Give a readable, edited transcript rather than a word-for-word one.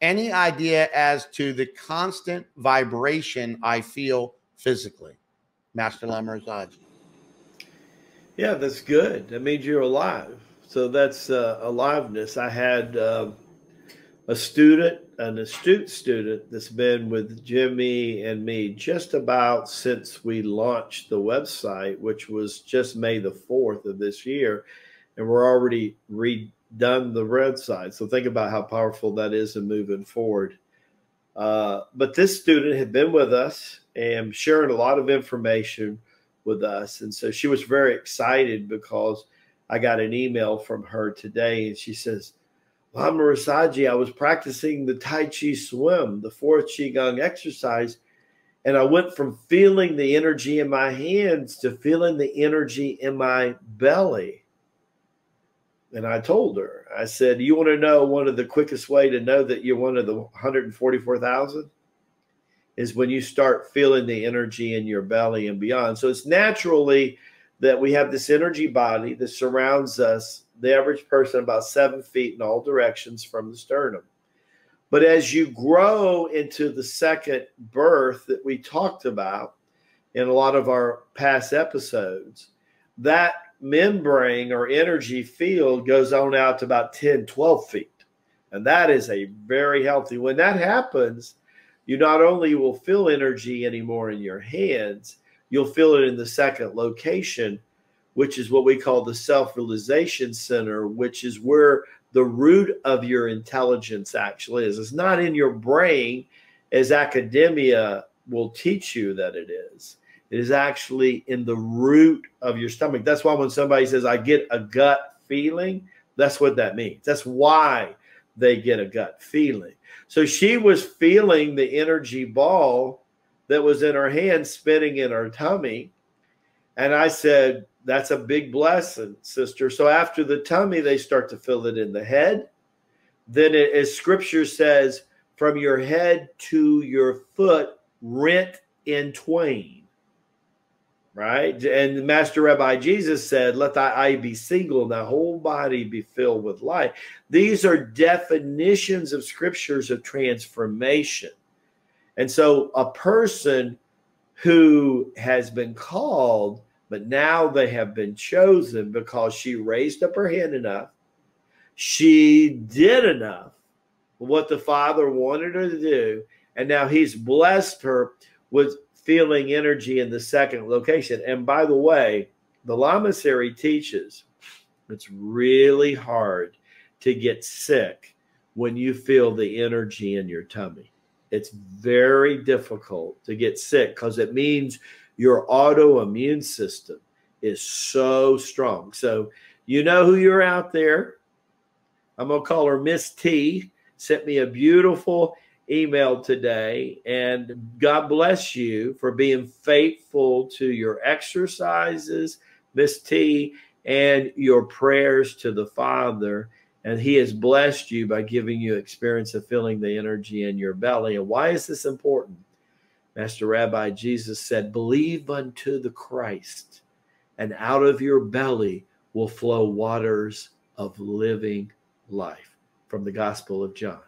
any idea as to the constant vibration I feel physically? Master Rasaji. Yeah, that's good. That means you're alive. So that's aliveness. I had a student, an astute student that's been with Jimmy and me just about since we launched the website, which was just May the 4th of this year. And we're already redone the website. So think about how powerful that is in moving forward. But this student had been with us and sharing a lot of information with us. And so she was very excited because I got an email from her today, and she says, Master Rasaji, I was practicing the Tai Chi swim, the 4th Qigong exercise, and I went from feeling the energy in my hands to feeling the energy in my belly. And I told her, I said, you want to know one of the quickest way to know that you're one of the 144,000? Is when you start feeling the energy in your belly and beyond. So it's naturally that we have this energy body that surrounds us, the average person, about 7 feet in all directions from the sternum. But as you grow into the second birth that we talked about in a lot of our past episodes, that membrane or energy field goes on out to about 10, 12 feet. And that is a very healthy. When that happens, you not only will feel energy anymore in your hands, you'll feel it in the second location, which is what we call the self-realization center, which is where the root of your intelligence actually is. It's not in your brain, as academia will teach you that it is. It is actually in the root of your stomach. That's why when somebody says, I get a gut feeling, that's what that means. That's why they get a gut feeling. So she was feeling the energy ball that was in her hand spinning in her tummy. And I said, that's a big blessing, sister. So after the tummy, they start to feel it in the head. Then it, as scripture says, from your head to your foot, rent in twain. Right? And Master Rabbi Jesus said, let thy eye be single and thy whole body be filled with light. These are definitions of scriptures of transformation. And so a person who has been called, but now they have been chosen because she raised up her hand enough. She did enough what the Father wanted her to do. And now he's blessed her with feeling energy in the second location. And by the way, the Lamassary teaches it's really hard to get sick when you feel the energy in your tummy. It's very difficult to get sick because it means your autoimmune system is so strong. So you know who you're out there. I'm going to call her Miss T. Sent me a beautiful email today. And God bless you for being faithful to your exercises, Miss T, and your prayers to the Father. And he has blessed you by giving you experience of feeling the energy in your belly. And why is this important? Master Rabbi Jesus said, believe unto the Christ, and out of your belly will flow waters of living life, from the Gospel of John.